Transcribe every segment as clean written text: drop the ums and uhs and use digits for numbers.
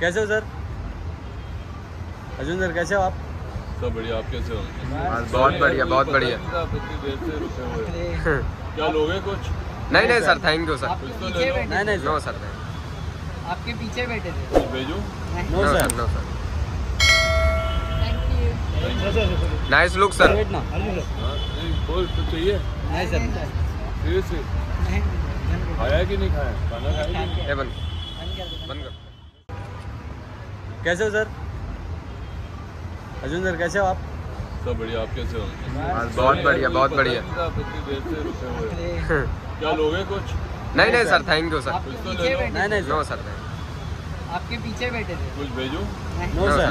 कैसे हो sir? Arjun sir कैसे हो आप? सब बढ़िया, आप कैसे हो? बहुत बढ़िया। क्या लोगे कुछ? नहीं सर, थैंक यू सर। आपके पीछे बैठे थे। भेजूं? No sir, no sir. Thank you. Nice look sir. चाहिए? नहीं सर। खाया कि नहीं खाया? खाना खाया? बंद कर। कैसे हो सर? अर्जुन सर कैसे हो आप? सब बढ़िया, आप कैसे हो? बहुत बढ़िया। क्या लोगे कुछ? नहीं sir, thank you sir. No sir, आपके पीछे बैठे थे। कुछ भेजूं? No sir.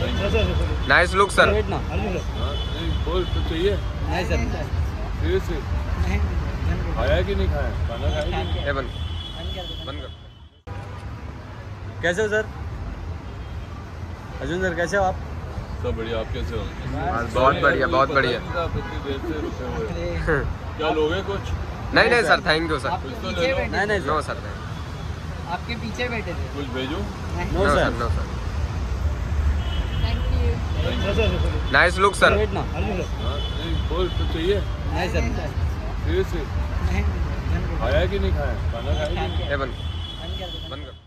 Thank you. Nice look sir. चाहिए? नहीं सर। खाया कि नहीं खाया? खाना खाया? बंद कर। कैसे हो सर? अर्जुन सर कैसे हो आप? सब बढ़िया, आप कैसे हो? बहुत बढ़िया। क्या लोगे कुछ? नहीं sir, thank you sir. No sir, आपके पीछे बैठे थे। कुछ भेजूं? No sir. Nice look sir. चाहिए? नहीं सर। खाया कि नहीं खाया? खाना खाया? बंद कर।